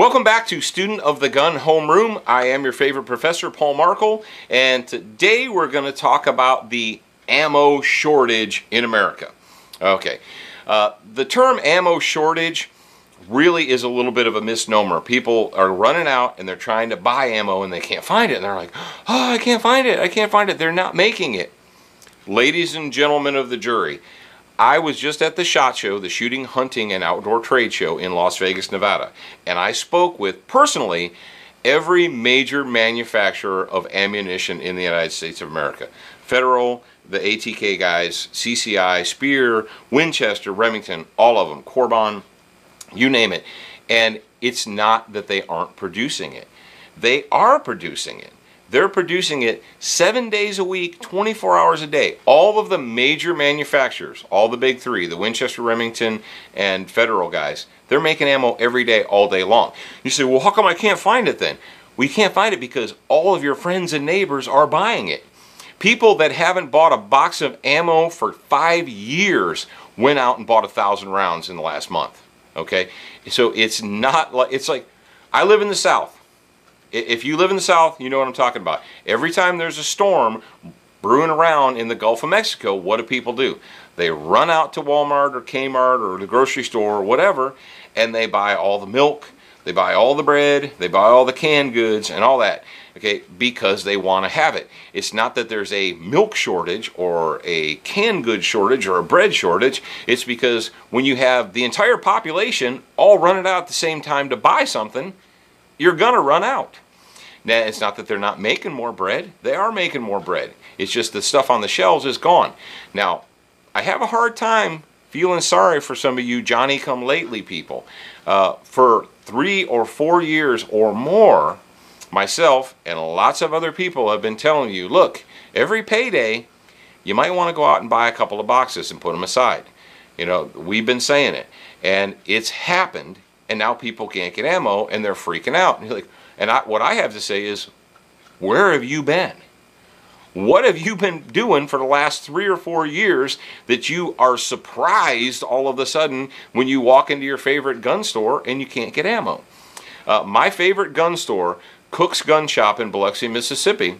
Welcome back to Student of the Gun Homeroom. I am your favorite professor, Paul Markel, and today we're going to talk about the ammo shortage in America. Okay, the term ammo shortage really is a little bit of a misnomer. People are running out and they're trying to buy ammo and they can't find it. And they're like, oh, I can't find it, I can't find it. They're not making it. Ladies and gentlemen of the jury, I was just at the SHOT Show, the Shooting, Hunting, and Outdoor Trade Show in Las Vegas, Nevada, and I spoke with, personally, every major manufacturer of ammunition in the United States of America. Federal, the ATK guys, CCI, Speer, Winchester, Remington, all of them, Corbon, you name it. And it's not that they aren't producing it. They are producing it. They're producing it 7 days a week, 24 hours a day. All of the major manufacturers, all the big three, the Winchester, Remington, and Federal guys, they're making ammo every day, all day long. You say, well, how come I can't find it then? We can't find it because all of your friends and neighbors are buying it. People that haven't bought a box of ammo for 5 years went out and bought 1,000 rounds in the last month, okay? So it's not like, it's like, I live in the South. If you live in the South, you know what I'm talking about. Every time there's a storm brewing around in the Gulf of Mexico, what do people do? They run out to Walmart or Kmart or the grocery store or whatever, and they buy all the milk, they buy all the bread, they buy all the canned goods and all that, okay, because they want to have it. It's not that there's a milk shortage or a canned good shortage or a bread shortage. It's because when you have the entire population all running out at the same time to buy something, you're going to run out. Now, it's not that they're not making more bread. They are making more bread. It's just the stuff on the shelves is gone. Now, I have a hard time feeling sorry for some of you Johnny-come-lately people. For 3 or 4 years or more, myself and lots of other people have been telling you, look, every payday, you might want to go out and buy a couple of boxes and put them aside. You know, we've been saying it. And it's happened. And now people can't get ammo, and they're freaking out. And you're like, what I have to say is, where have you been? What have you been doing for the last 3 or 4 years that you are surprised all of a sudden when you walk into your favorite gun store and you can't get ammo? My favorite gun store, Cook's Gun Shop in Biloxi, Mississippi,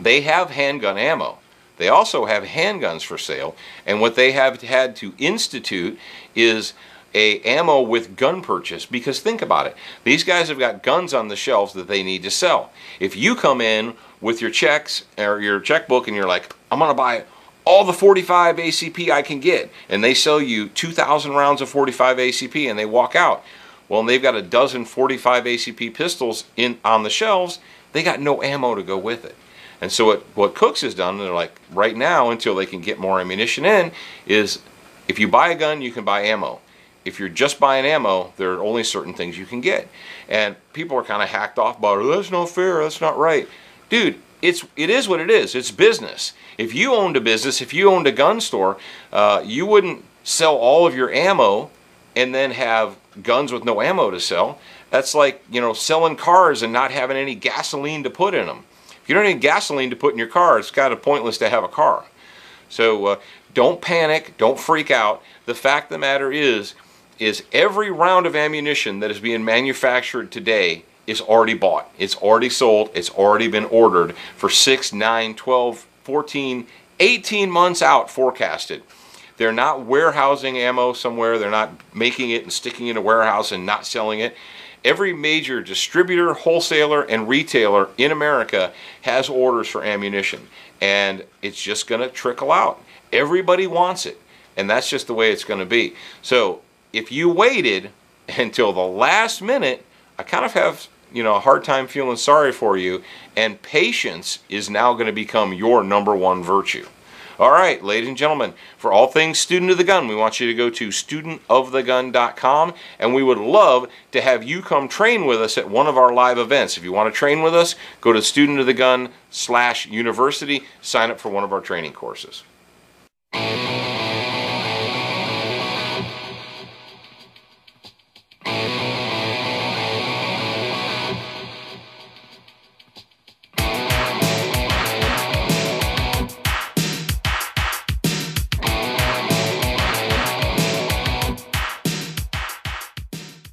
they have handgun ammo. They also have handguns for sale. And what they have had to institute is ammo with gun purchase, because think about it, these guys have got guns on the shelves that they need to sell. If you come in with your checks or your checkbook and you're like, I'm gonna buy all the 45 ACP I can get, and they sell you 2,000 rounds of 45 ACP and they walk out, well, and they've got a dozen 45 ACP pistols on the shelves, they got no ammo to go with it. And so what Cook's has done, they're like, right now, until they can get more ammunition in, is if you buy a gun, you can buy ammo. If you're just buying ammo, there are only certain things you can get. And people are kind of hacked off about, oh, that's not fair, that's not right. Dude, it is what it is. It's business. If you owned a business, if you owned a gun store, you wouldn't sell all of your ammo and then have guns with no ammo to sell. That's like, you know, selling cars and not having any gasoline to put in them. If you don't have any gasoline to put in your car, it's kind of pointless to have a car. So don't panic, don't freak out. The fact of the matter is every round of ammunition that is being manufactured today is already bought. It's already sold. It's already been ordered for 6, 9, 12, 14, 18 months out forecasted. They're not warehousing ammo somewhere. They're not making it and sticking it in a warehouse and not selling it. Every major distributor, wholesaler, and retailer in America has orders for ammunition. And it's just going to trickle out. Everybody wants it. And that's just the way it's going to be. So if you waited until the last minute, I kind of have, you know, a hard time feeling sorry for you, and patience is now going to become your #1 virtue. All right, ladies and gentlemen, for all things Student of the Gun, we want you to go to studentofthegun.com, and we would love to have you come train with us at one of our live events. If you want to train with us, go to studentofthegun.com/university, sign up for one of our training courses.